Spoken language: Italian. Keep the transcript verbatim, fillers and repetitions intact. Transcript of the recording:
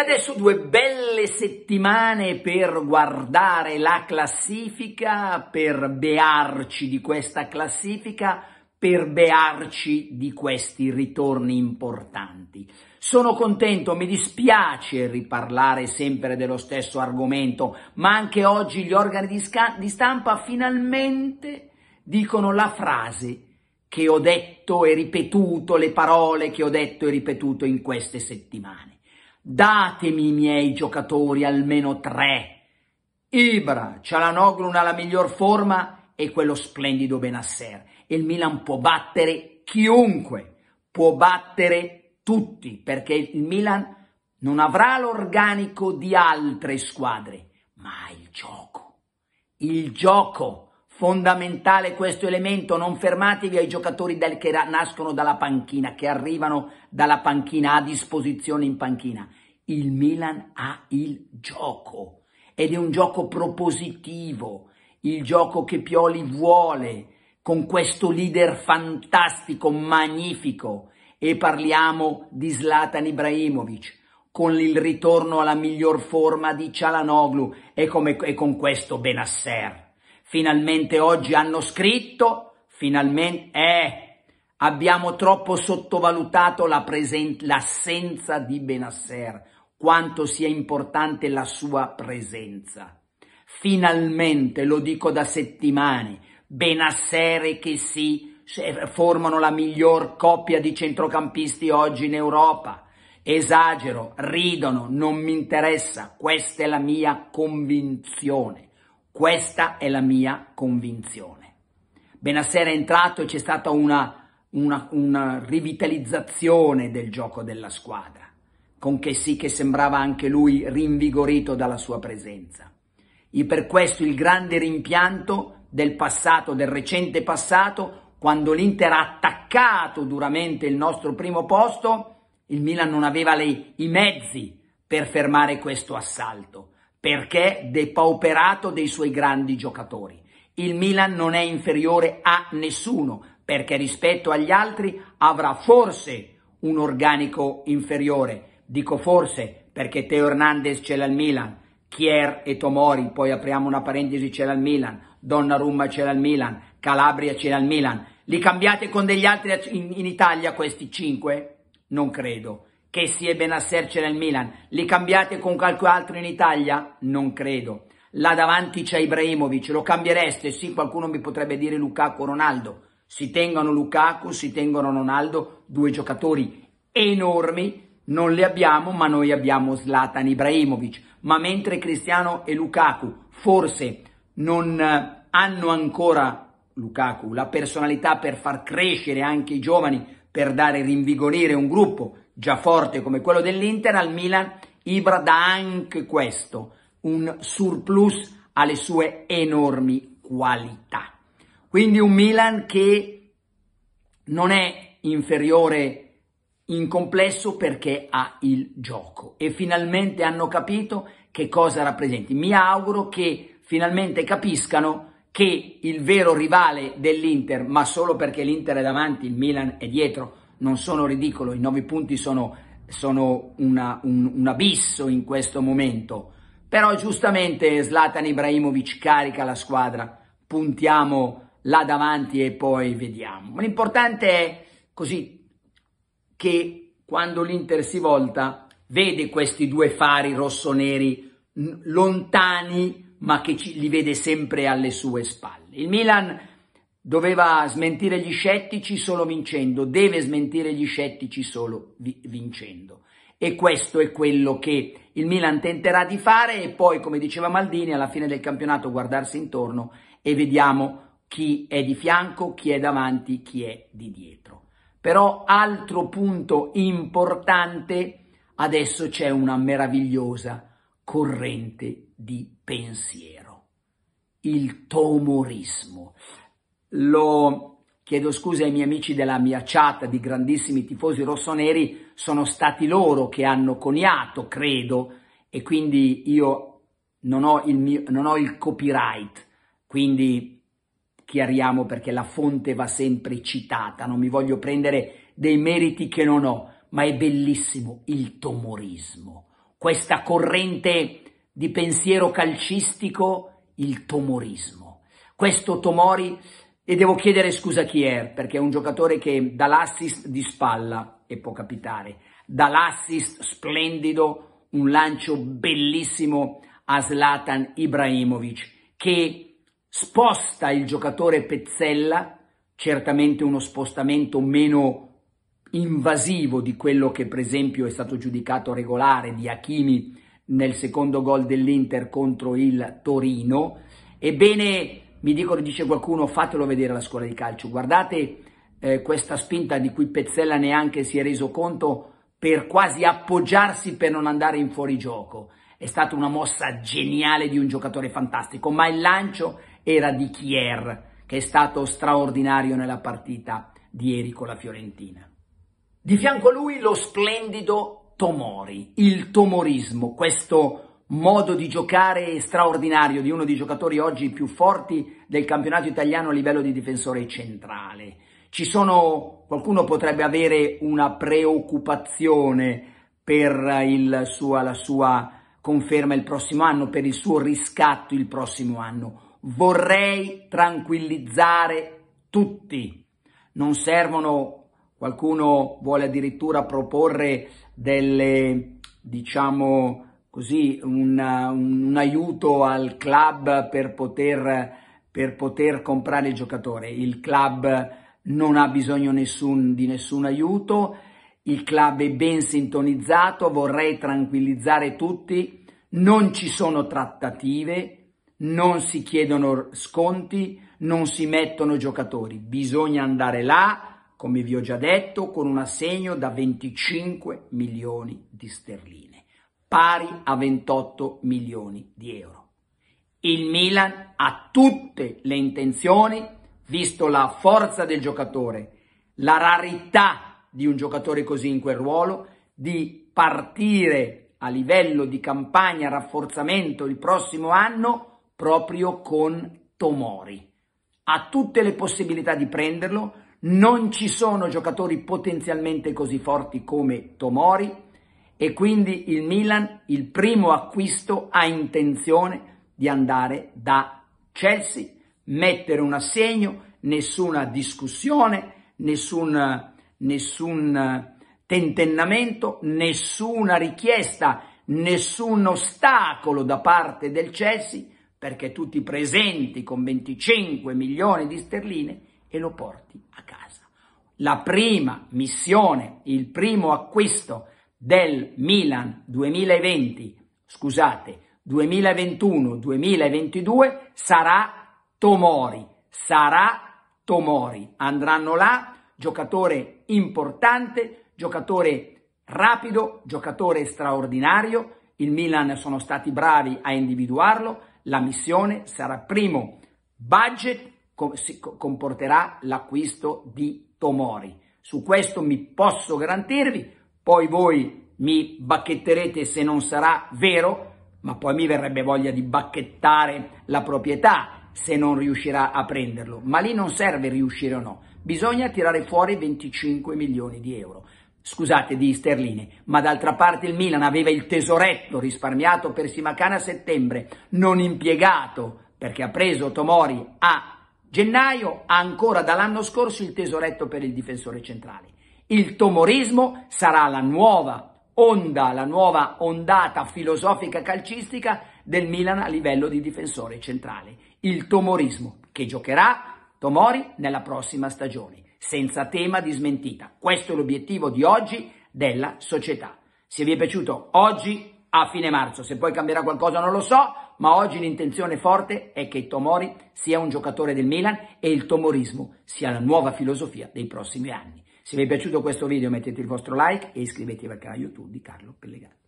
adesso due belle settimane per guardare la classifica, per bearci di questa classifica, per bearci di questi ritorni importanti. Sono contento, mi dispiace riparlare sempre dello stesso argomento, ma anche oggi gli organi di, di stampa finalmente dicono la frase che ho detto e ripetuto, le parole che ho detto e ripetuto in queste settimane. Datemi i miei giocatori almeno tre. Ibra, Çalhanoğlu non ha la miglior forma e quello splendido Bennacer. E il Milan può battere chiunque, può battere tutti, perché il Milan non avrà l'organico di altre squadre, ma il gioco, il gioco. Fondamentale questo elemento, non fermatevi ai giocatori del, che nascono dalla panchina, che arrivano dalla panchina, a disposizione in panchina. Il Milan ha il gioco ed è un gioco propositivo, il gioco che Pioli vuole, con questo leader fantastico, magnifico. E parliamo di Zlatan Ibrahimovic, con il ritorno alla miglior forma di Çalhanoğlu e, come, e con questo Bennacer. Finalmente oggi hanno scritto, finalmente, eh, abbiamo troppo sottovalutato l'assenza di Bennacer, quanto sia importante la sua presenza. Finalmente, lo dico da settimane, Bennacer che si formano la miglior coppia di centrocampisti oggi in Europa. Esagero, ridono, non mi interessa, questa è la mia convinzione. Questa è la mia convinzione. Bennacer è entrato e c'è stata una, una, una rivitalizzazione del gioco della squadra, con che sì che sembrava anche lui rinvigorito dalla sua presenza. E per questo il grande rimpianto del passato, del recente passato, quando l'Inter ha attaccato duramente il nostro primo posto, il Milan non aveva le, i mezzi per fermare questo assalto, perché depauperato dei suoi grandi giocatori. Il Milan non è inferiore a nessuno, perché rispetto agli altri avrà forse un organico inferiore. Dico forse, perché Teo Hernandez ce l'ha al Milan, Kjær e Tomori, poi apriamo una parentesi, ce l'ha al Milan, Donnarumma ce l'ha al Milan, Calabria ce l'ha al Milan. Li cambiate con degli altri in, in Italia questi cinque? Non credo. Che sia Bennacer c'è nel Milan, li cambiate con qualche altro in Italia? Non credo. Là davanti c'è Ibrahimovic, lo cambiereste? Sì, qualcuno mi potrebbe dire Lukaku o Ronaldo. Si tengono Lukaku, si tengono Ronaldo, due giocatori enormi, non li abbiamo, ma noi abbiamo Zlatan Ibrahimovic. Ma mentre Cristiano e Lukaku forse non hanno ancora, Lukaku, la personalità per far crescere anche i giovani, per dare rinvigorire un gruppo già forte come quello dell'Inter, al Milan Ibra dà anche questo, un surplus alle sue enormi qualità. Quindi un Milan che non è inferiore in complesso perché ha il gioco e finalmente hanno capito che cosa rappresenti. Mi auguro che finalmente capiscano che il vero rivale dell'Inter, ma solo perché l'Inter è davanti, il Milan è dietro, non sono ridicolo, i nove punti sono, sono una, un, un abisso in questo momento, però giustamente Zlatan Ibrahimovic carica la squadra, puntiamo là davanti e poi vediamo. L'importante è così che quando l'Inter si volta vede questi due fari rossoneri lontani, ma che ci, li vede sempre alle sue spalle. Il Milan doveva smentire gli scettici solo vincendo, deve smentire gli scettici solo vi, vincendo. E questo è quello che il Milan tenterà di fare e poi, come diceva Maldini, alla fine del campionato guardarsi intorno e vediamo chi è di fianco, chi è davanti, chi è di dietro. Però altro punto importante, adesso c'è una meravigliosa corrente di pensiero, il tomorismo. Lo chiedo scusa ai miei amici della mia chat di grandissimi tifosi rossoneri, sono stati loro che hanno coniato, credo, e quindi io non ho il, mio, non ho il copyright, quindi chiariamo perché la fonte va sempre citata, non mi voglio prendere dei meriti che non ho, ma è bellissimo il tomorismo. questa corrente di pensiero calcistico, il tomorismo. Questo Tomori, e devo chiedere scusa a Kjær, perché è un giocatore che dall'assist di spalla, e può capitare, dall'assist splendido, un lancio bellissimo a Zlatan Ibrahimovic, che sposta il giocatore Pezzella, certamente uno spostamento meno invasivo di quello che per esempio è stato giudicato regolare di Hakimi nel secondo gol dell'Inter contro il Torino. Ebbene, mi dicono, dice qualcuno, fatelo vedere alla scuola di calcio, guardate eh, questa spinta di cui Pezzella neanche si è reso conto, per quasi appoggiarsi per non andare in fuorigioco. È stata una mossa geniale di un giocatore fantastico, ma il lancio era di Kjær, che è stato straordinario nella partita di ieri con la Fiorentina. Di fianco a lui lo splendido Tomori, il tomorismo, questo modo di giocare straordinario di uno dei giocatori oggi più forti del campionato italiano a livello di difensore centrale. Ci sono, qualcuno potrebbe avere una preoccupazione per il sua, la sua conferma il prossimo anno, per il suo riscatto il prossimo anno. Vorrei tranquillizzare tutti, non servono. Qualcuno vuole addirittura proporre delle, diciamo così, una, un, un aiuto al club per poter, per poter comprare il giocatore. Il club non ha bisogno nessun, di nessun aiuto, il club è ben sintonizzato, vorrei tranquillizzare tutti, non ci sono trattative, non si chiedono sconti, non si mettono giocatori, bisogna andare là, come vi ho già detto, con un assegno da venticinque milioni di sterline, pari a ventotto milioni di euro. Il Milan ha tutte le intenzioni, visto la forza del giocatore, la rarità di un giocatore così in quel ruolo, di partire a livello di campagna rafforzamento il prossimo anno proprio con Tomori. Ha tutte le possibilità di prenderlo. Non ci sono giocatori potenzialmente così forti come Tomori, e quindi il Milan, il primo acquisto, ha intenzione di andare da Chelsea, mettere un assegno, nessuna discussione, nessun, nessun tentennamento, nessuna richiesta, nessun ostacolo da parte del Chelsea, perché tu ti presenti con venticinque milioni di sterline e lo porti a casa. La prima missione, il primo acquisto del Milan duemilaventi, scusate, duemilaventuno duemilaventidue sarà Tomori, sarà Tomori. Andranno là, giocatore importante, giocatore rapido, giocatore straordinario. Il Milan sono stati bravi a individuarlo, la missione sarà primo budget, comporterà l'acquisto di Tomori. Su questo mi posso garantirvi, poi voi mi bacchetterete se non sarà vero, ma poi mi verrebbe voglia di bacchettare la proprietà se non riuscirà a prenderlo, ma lì non serve riuscire o no, bisogna tirare fuori venticinque milioni di euro, scusate, di sterline. Ma d'altra parte il Milan aveva il tesoretto risparmiato per Simacana a settembre, non impiegato, perché ha preso Tomori a gennaio, ancora dall'anno scorso il tesoretto per il difensore centrale. Il tomorismo sarà la nuova onda, la nuova ondata filosofica calcistica del Milan a livello di difensore centrale. Il tomorismo che giocherà Tomori nella prossima stagione, senza tema di smentita. Questo è l'obiettivo di oggi della società. Se vi è piaciuto oggi, a fine marzo, se poi cambierà qualcosa non lo so, ma oggi l'intenzione forte è che Tomori sia un giocatore del Milan e il tomorismo sia la nuova filosofia dei prossimi anni. Se vi è piaciuto questo video mettete il vostro like e iscrivetevi al canale YouTube di Carlo Pellegatti.